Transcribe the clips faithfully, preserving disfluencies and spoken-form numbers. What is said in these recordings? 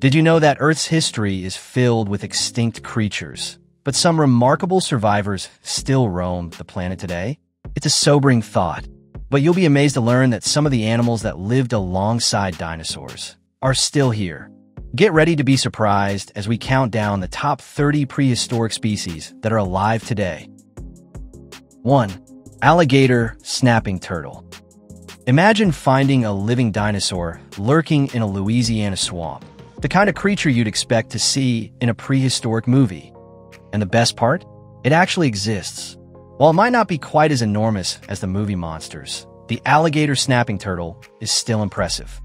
Did you know that Earth's history is filled with extinct creatures, but some remarkable survivors still roam the planet today? It's a sobering thought, but you'll be amazed to learn that some of the animals that lived alongside dinosaurs are still here. Get ready to be surprised as we count down the top thirty prehistoric species that are alive today. one. Alligator snapping turtle. Imagine finding a living dinosaur lurking in a Louisiana swamp. The kind of creature you'd expect to see in a prehistoric movie. And the best part? It actually exists. While it might not be quite as enormous as the movie monsters, the alligator snapping turtle is still impressive.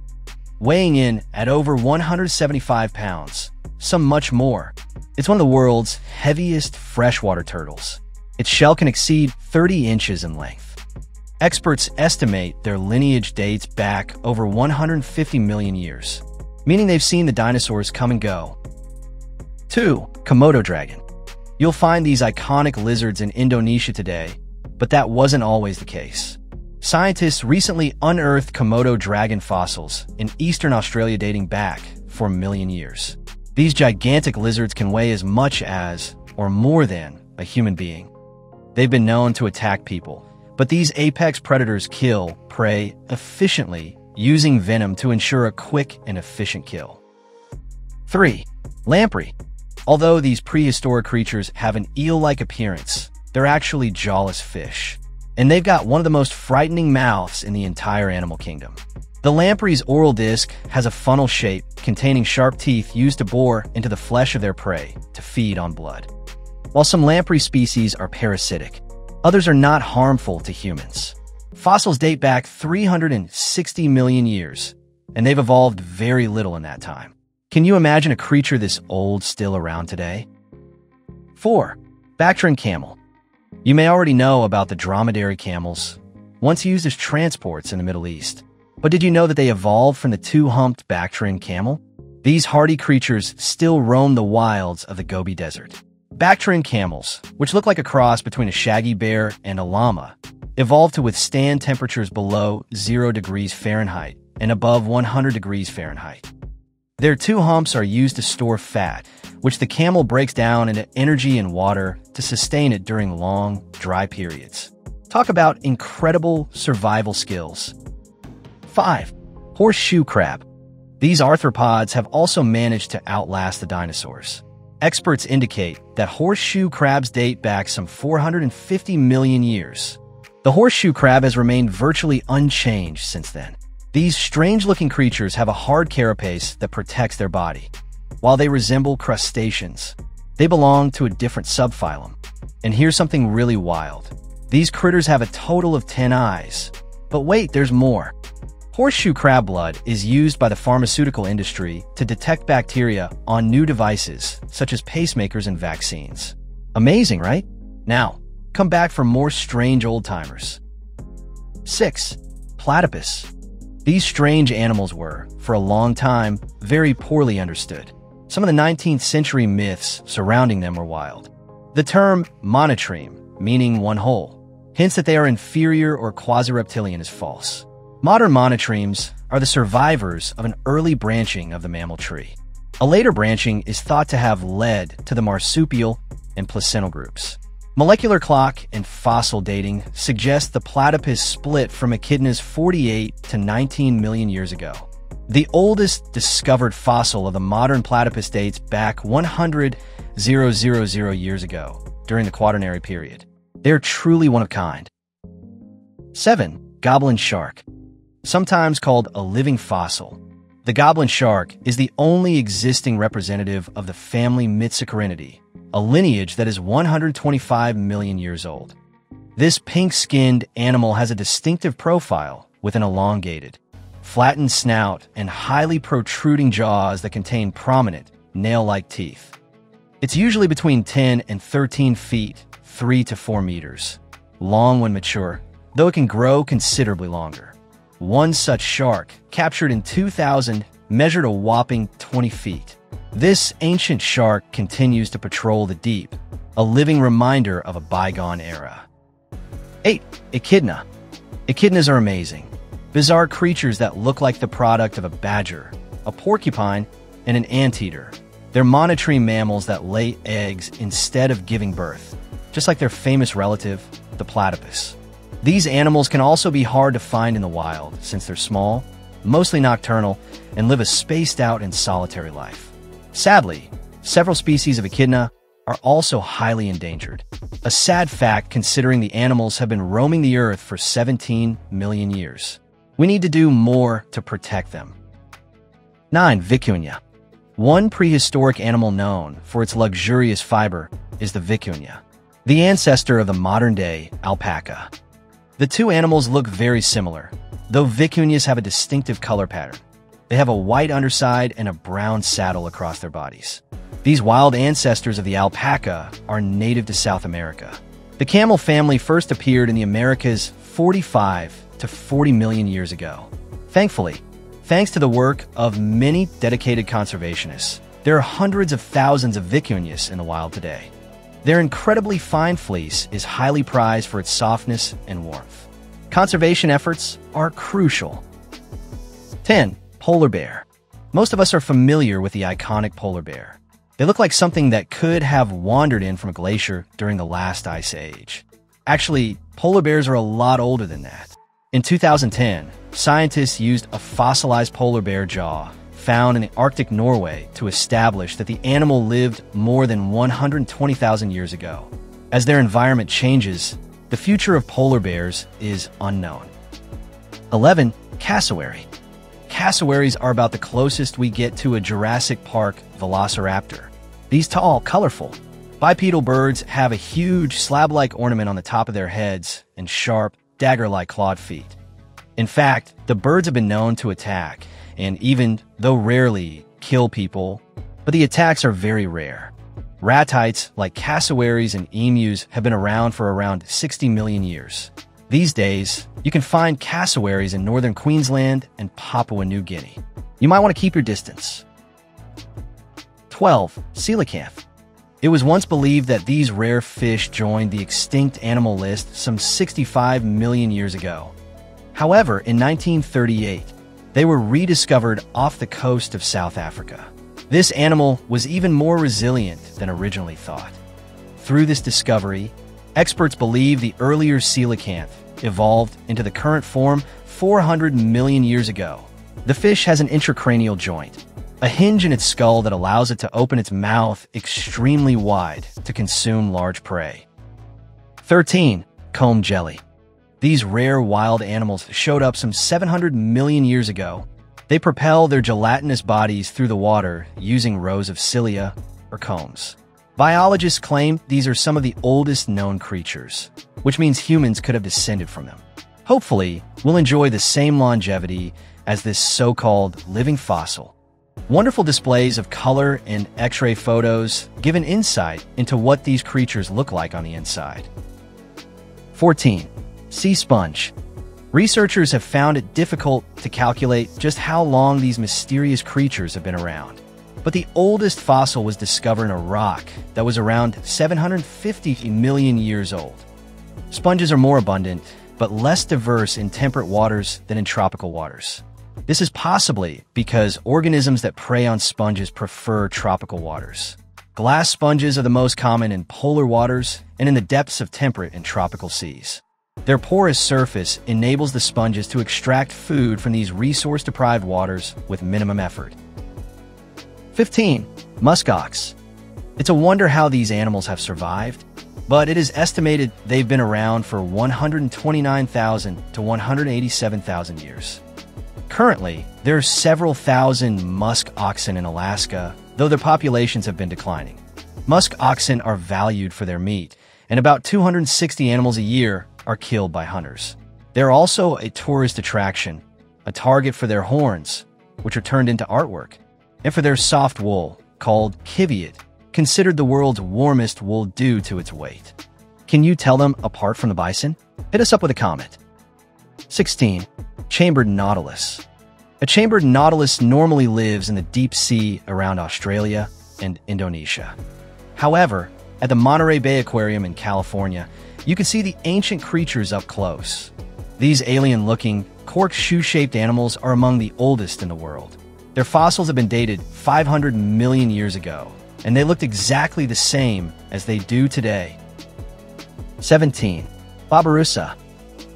Weighing in at over one hundred seventy-five pounds, some much more, it's one of the world's heaviest freshwater turtles. Its shell can exceed thirty inches in length. Experts estimate their lineage dates back over one hundred fifty million years. Meaning they've seen the dinosaurs come and go. two. Komodo dragon. You'll find these iconic lizards in Indonesia today, but that wasn't always the case. Scientists recently unearthed Komodo dragon fossils in eastern Australia dating back for a million years. These gigantic lizards can weigh as much as, or more than, a human being. They've been known to attack people, but these apex predators kill prey efficiently, using venom to ensure a quick and efficient kill. three. Lamprey. Although these prehistoric creatures have an eel-like appearance, they're actually jawless fish. And they've got one of the most frightening mouths in the entire animal kingdom. The lamprey's oral disc has a funnel shape containing sharp teeth used to bore into the flesh of their prey to feed on blood. While some lamprey species are parasitic, others are not harmful to humans. Fossils date back three hundred sixty million years, and they've evolved very little in that time. Can you imagine a creature this old still around today? four. Bactrian camel. You may already know about the dromedary camels, once used as transports in the Middle East. But did you know that they evolved from the two-humped Bactrian camel? These hardy creatures still roam the wilds of the Gobi Desert. Bactrian camels, which look like a cross between a shaggy bear and a llama, evolved to withstand temperatures below zero degrees Fahrenheit and above one hundred degrees Fahrenheit. Their two humps are used to store fat, which the camel breaks down into energy and water to sustain it during long, dry periods. Talk about incredible survival skills. five. Horseshoe crab. These arthropods have also managed to outlast the dinosaurs. Experts indicate that horseshoe crabs date back some four hundred fifty million years. The horseshoe crab has remained virtually unchanged since then. These strange-looking creatures have a hard carapace that protects their body. While they resemble crustaceans, they belong to a different subphylum. And here's something really wild. These critters have a total of ten eyes. But wait, there's more. Horseshoe crab blood is used by the pharmaceutical industry to detect bacteria on new devices, such as pacemakers and vaccines. Amazing, right? Now, come back for more strange old-timers. six. Platypus. These strange animals were, for a long time, very poorly understood. Some of the nineteenth century myths surrounding them were wild. The term monotreme, meaning one whole, hints that they are inferior or quasi-reptilian, is false. Modern monotremes are the survivors of an early branching of the mammal tree. A later branching is thought to have led to the marsupial and placental groups. Molecular clock and fossil dating suggest the platypus split from echidnas forty-eight to nineteen million years ago. The oldest discovered fossil of the modern platypus dates back one hundred thousand years ago, during the Quaternary period. They're truly one of a kind. seven. Goblin shark. Sometimes called a living fossil, the goblin shark is the only existing representative of the family Mitsukurinidae, a lineage that is one hundred twenty-five million years old. This pink-skinned animal has a distinctive profile with an elongated, flattened snout and highly protruding jaws that contain prominent, nail-like teeth. It's usually between ten and thirteen feet, three to four meters, long when mature, though it can grow considerably longer. One such shark, captured in two thousand, measured a whopping twenty feet. This ancient shark continues to patrol the deep, a living reminder of a bygone era. eight. Echidna. Echidnas are amazing, bizarre creatures that look like the product of a badger, a porcupine, and an anteater. They're monitoring mammals that lay eggs instead of giving birth, just like their famous relative, the platypus. These animals can also be hard to find in the wild, since they're small, mostly nocturnal, and live a spaced-out and solitary life. Sadly, several species of echidna are also highly endangered. A sad fact considering the animals have been roaming the earth for seventeen million years. We need to do more to protect them. nine. Vicuña. One prehistoric animal known for its luxurious fiber is the vicuña, the ancestor of the modern-day alpaca. The two animals look very similar, though vicuñas have a distinctive color pattern. They have a white underside and a brown saddle across their bodies. These wild ancestors of the alpaca are native to South America. The camel family first appeared in the Americas forty-five to forty million years ago. Thankfully, thanks to the work of many dedicated conservationists, there are hundreds of thousands of vicuñas in the wild today. Their incredibly fine fleece is highly prized for its softness and warmth. Conservation efforts are crucial. ten. Polar bear. Most of us are familiar with the iconic polar bear. They look like something that could have wandered in from a glacier during the last ice age. Actually, polar bears are a lot older than that. In two thousand ten, scientists used a fossilized polar bear jaw found in the Arctic Norway to establish that the animal lived more than one hundred twenty thousand years ago. As their environment changes, the future of polar bears is unknown. eleven. Cassowary. Cassowaries are about the closest we get to a Jurassic Park velociraptor. These tall, colorful, bipedal birds have a huge slab-like ornament on the top of their heads and sharp, dagger-like clawed feet. In fact, the birds have been known to attack and even, though rarely, kill people, but the attacks are very rare. Ratites, like cassowaries and emus, have been around for around sixty million years. These days, you can find cassowaries in northern Queensland and Papua New Guinea. You might want to keep your distance. twelve. Coelacanth. It was once believed that these rare fish joined the extinct animal list some sixty-five million years ago. However, in nineteen thirty-eight, they were rediscovered off the coast of South Africa. This animal was even more resilient than originally thought. Through this discovery, experts believe the earlier coelacanth evolved into the current form four hundred million years ago. The fish has an intracranial joint, a hinge in its skull that allows it to open its mouth extremely wide to consume large prey. thirteen. Comb jelly. These rare wild animals showed up some seven hundred million years ago. They propel their gelatinous bodies through the water using rows of cilia, or combs. Biologists claim these are some of the oldest known creatures, which means humans could have descended from them. Hopefully, we'll enjoy the same longevity as this so-called living fossil. Wonderful displays of color and X-ray photos give an insight into what these creatures look like on the inside. fourteen. Sea sponge. Researchers have found it difficult to calculate just how long these mysterious creatures have been around. But the oldest fossil was discovered in a rock that was around seven hundred fifty million years old. Sponges are more abundant, but less diverse in temperate waters than in tropical waters. This is possibly because organisms that prey on sponges prefer tropical waters. Glass sponges are the most common in polar waters and in the depths of temperate and tropical seas. Their porous surface enables the sponges to extract food from these resource-deprived waters with minimum effort. fifteen. Muskox. It's a wonder how these animals have survived, but it is estimated they've been around for one hundred twenty-nine thousand to one hundred eighty-seven thousand years. Currently, there are several thousand musk oxen in Alaska, though their populations have been declining. Musk oxen are valued for their meat, and about two hundred sixty animals a year are killed by hunters. They're also a tourist attraction, a target for their horns, which are turned into artwork, and for their soft wool, called Qiviut, considered the world's warmest wool due to its weight. Can you tell them apart from the bison? Hit us up with a comment. sixteen. Chambered nautilus. A chambered nautilus normally lives in the deep sea around Australia and Indonesia. However, at the Monterey Bay Aquarium in California, you can see the ancient creatures up close. These alien-looking, cork shoe-shaped animals are among the oldest in the world. Their fossils have been dated five hundred million years ago, and they looked exactly the same as they do today. seventeen. Babirusa.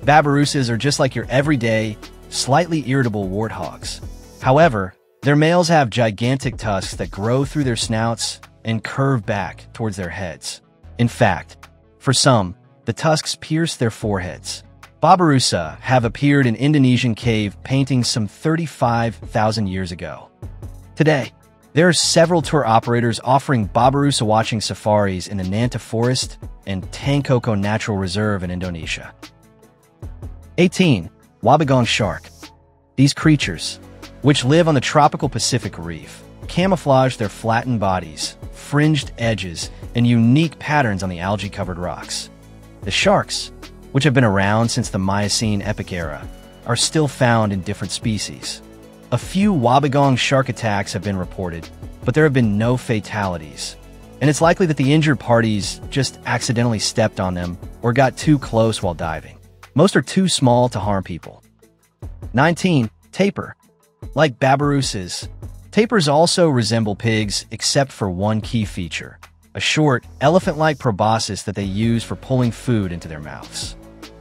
Babirusas are just like your everyday, slightly irritable warthogs. However, their males have gigantic tusks that grow through their snouts and curve back towards their heads. In fact, for some, the tusks pierce their foreheads. Babirusa have appeared in Indonesian cave paintings some thirty-five thousand years ago. Today, there are several tour operators offering Babirusa watching safaris in the Nanta Forest and Tangkoko Natural Reserve in Indonesia. eighteen. Wabegong shark. These creatures, which live on the tropical Pacific Reef, camouflage their flattened bodies, fringed edges, and unique patterns on the algae-covered rocks. The sharks, which have been around since the Miocene epoch era, are still found in different species. A few wabegong shark attacks have been reported, but there have been no fatalities, and it's likely that the injured parties just accidentally stepped on them or got too close while diving. Most are too small to harm people. nineteen. Tapir. Like babirusas, tapirs also resemble pigs except for one key feature: a short, elephant-like proboscis that they use for pulling food into their mouths.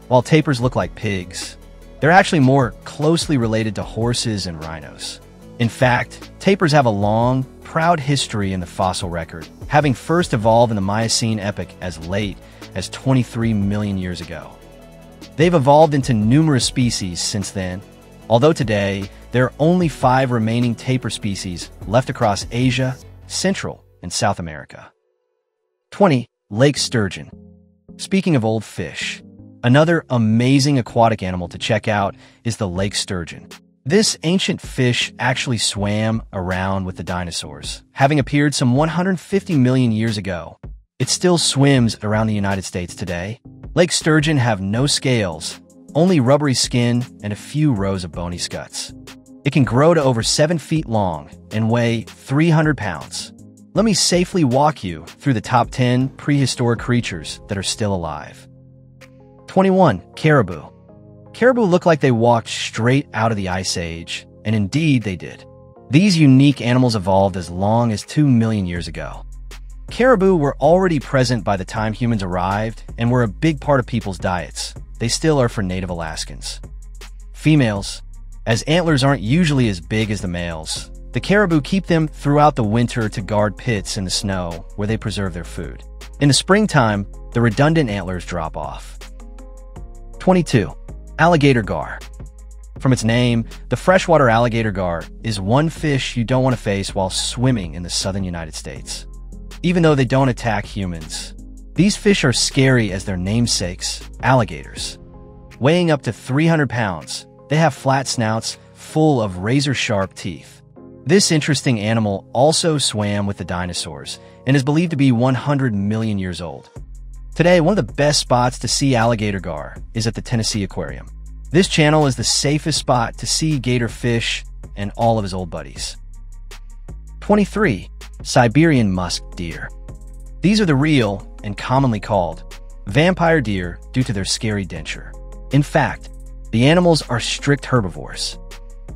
While tapirs look like pigs, they're actually more closely related to horses and rhinos. In fact, tapirs have a long, proud history in the fossil record, having first evolved in the Miocene epoch as late as twenty-three million years ago. They've evolved into numerous species since then, although today there are only five remaining tapir species left across Asia, Central, and South America. twenty. Lake sturgeon. Speaking of old fish, another amazing aquatic animal to check out is the lake sturgeon. This ancient fish actually swam around with the dinosaurs, having appeared some one hundred fifty million years ago. It still swims around the United States today. Lake sturgeon have no scales, only rubbery skin and a few rows of bony scuts. It can grow to over seven feet long and weigh three hundred pounds. Let me safely walk you through the top ten prehistoric creatures that are still alive. twenty-one. Caribou. Caribou look like they walked straight out of the Ice Age, and indeed they did. These unique animals evolved as long as two million years ago. Caribou were already present by the time humans arrived and were a big part of people's diets. They still are for native Alaskans. Females, as antlers aren't usually as big as the males, the caribou keep them throughout the winter to guard pits in the snow where they preserve their food. In the springtime, the redundant antlers drop off. twenty-two. Alligator gar. From its name, the freshwater alligator gar is one fish you don't want to face while swimming in the southern United States. Even though they don't attack humans, these fish are scary as their namesakes, alligators. Weighing up to three hundred pounds, they have flat snouts full of razor-sharp teeth. This interesting animal also swam with the dinosaurs and is believed to be one hundred million years old. Today, one of the best spots to see alligator gar is at the Tennessee Aquarium. This channel is the safest spot to see gator fish and all of his old buddies. twenty-three. Siberian musk deer. These are the real and commonly called vampire deer due to their scary denture. In fact, the animals are strict herbivores.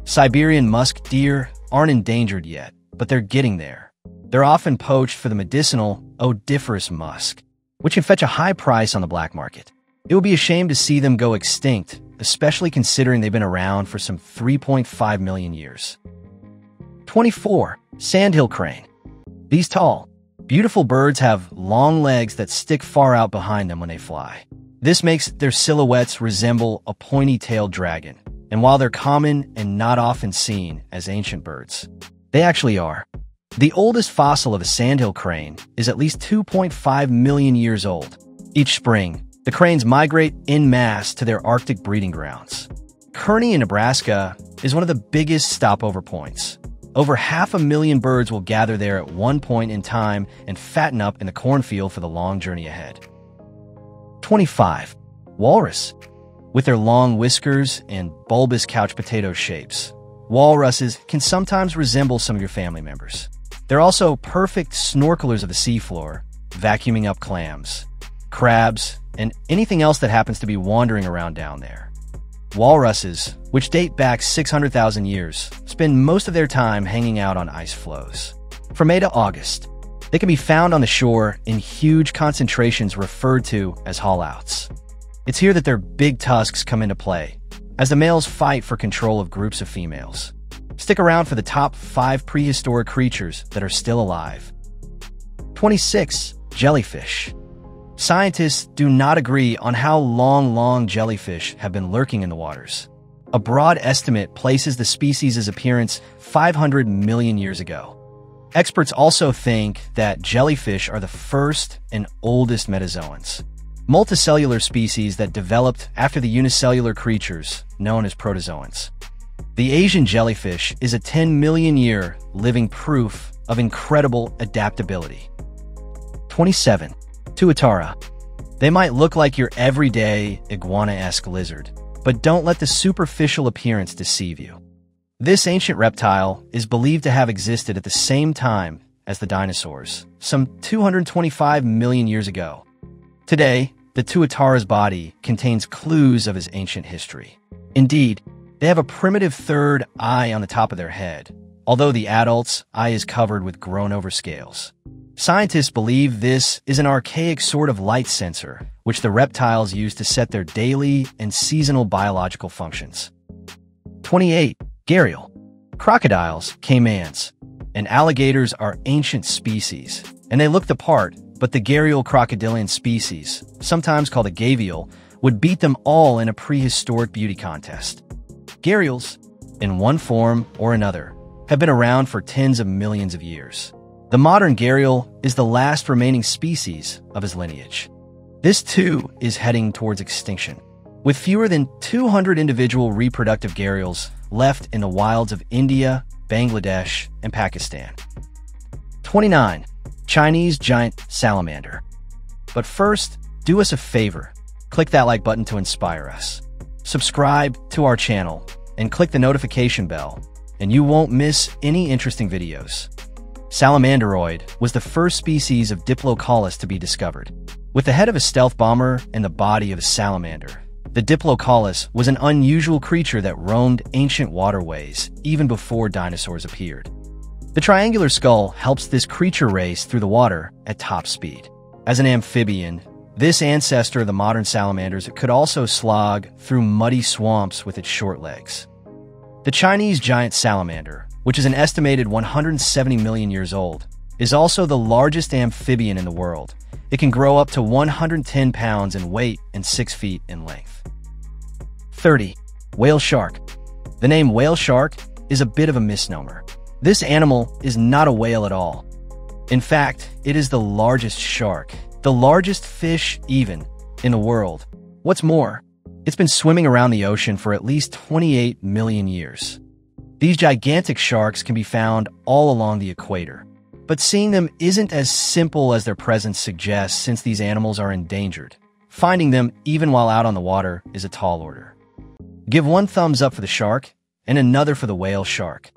Siberian musk deer aren't endangered yet, but they're getting there. They're often poached for the medicinal odoriferous musk, which can fetch a high price on the black market. It would be a shame to see them go extinct, especially considering they've been around for some three point five million years. twenty-four. Sandhill crane. These tall, beautiful birds have long legs that stick far out behind them when they fly. This makes their silhouettes resemble a pointy-tailed dragon. And while they're common and not often seen as ancient birds, they actually are. The oldest fossil of a sandhill crane is at least two point five million years old. Each spring, the cranes migrate en masse to their Arctic breeding grounds. Kearney in Nebraska is one of the biggest stopover points. Over half a million birds will gather there at one point in time and fatten up in the cornfield for the long journey ahead. twenty-five. Walrus. With their long whiskers and bulbous couch potato shapes, walruses can sometimes resemble some of your family members. They're also perfect snorkelers of the seafloor, vacuuming up clams, crabs, and anything else that happens to be wandering around down there. Walruses, which date back six hundred thousand years, spend most of their time hanging out on ice floes. From May to August, they can be found on the shore in huge concentrations referred to as haulouts. It's here that their big tusks come into play, as the males fight for control of groups of females. Stick around for the top five prehistoric creatures that are still alive. twenty-six. Jellyfish. Scientists do not agree on how long, long jellyfish have been lurking in the waters. A broad estimate places the species' appearance five hundred million years ago. Experts also think that jellyfish are the first and oldest metazoans, multicellular species that developed after the unicellular creatures known as protozoans. The Asian jellyfish is a ten million year living proof of incredible adaptability. twenty-seven. Tuatara. They might look like your everyday iguana-esque lizard, but don't let the superficial appearance deceive you. This ancient reptile is believed to have existed at the same time as the dinosaurs, some two hundred twenty-five million years ago. Today, the tuatara's body contains clues of his ancient history. Indeed, they have a primitive third eye on the top of their head, although the adult's eye is covered with grown-over scales. Scientists believe this is an archaic sort of light sensor, which the reptiles use to set their daily and seasonal biological functions. twenty-eight. Gharial. Crocodiles, caimans, and alligators are ancient species, and they look the part, but the gharial crocodilian species, sometimes called a gavial, would beat them all in a prehistoric beauty contest. Gharials, in one form or another, have been around for tens of millions of years. The modern gharial is the last remaining species of his lineage. This too is heading towards extinction, with fewer than two hundred individual reproductive gharials left in the wilds of India, Bangladesh, and Pakistan. twenty-nine. Chinese giant salamander. But first, do us a favor. Click that like button to inspire us. Subscribe to our channel and click the notification bell, and you won't miss any interesting videos. Salamanderoid was the first species of Diplocaulus to be discovered. With the head of a stealth bomber and the body of a salamander, the Diplocaulus was an unusual creature that roamed ancient waterways even before dinosaurs appeared. The triangular skull helps this creature race through the water at top speed. As an amphibian, this ancestor of the modern salamanders could also slog through muddy swamps with its short legs. The Chinese giant salamander, which is an estimated one hundred seventy million years old, is also the largest amphibian in the world. It can grow up to one hundred ten pounds in weight and six feet in length. thirty. Whale shark. The name whale shark is a bit of a misnomer. This animal is not a whale at all. In fact, it is the largest shark, the largest fish even, in the world. What's more, it's been swimming around the ocean for at least twenty-eight million years. These gigantic sharks can be found all along the equator, but seeing them isn't as simple as their presence suggests, since these animals are endangered. Finding them, even while out on the water, is a tall order. Give one thumbs up for the shark and another for the whale shark.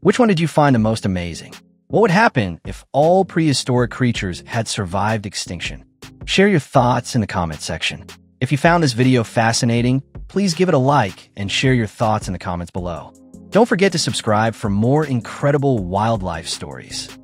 Which one did you find the most amazing? What would happen if all prehistoric creatures had survived extinction? Share your thoughts in the comment section. If you found this video fascinating, please give it a like and share your thoughts in the comments below. Don't forget to subscribe for more incredible wildlife stories.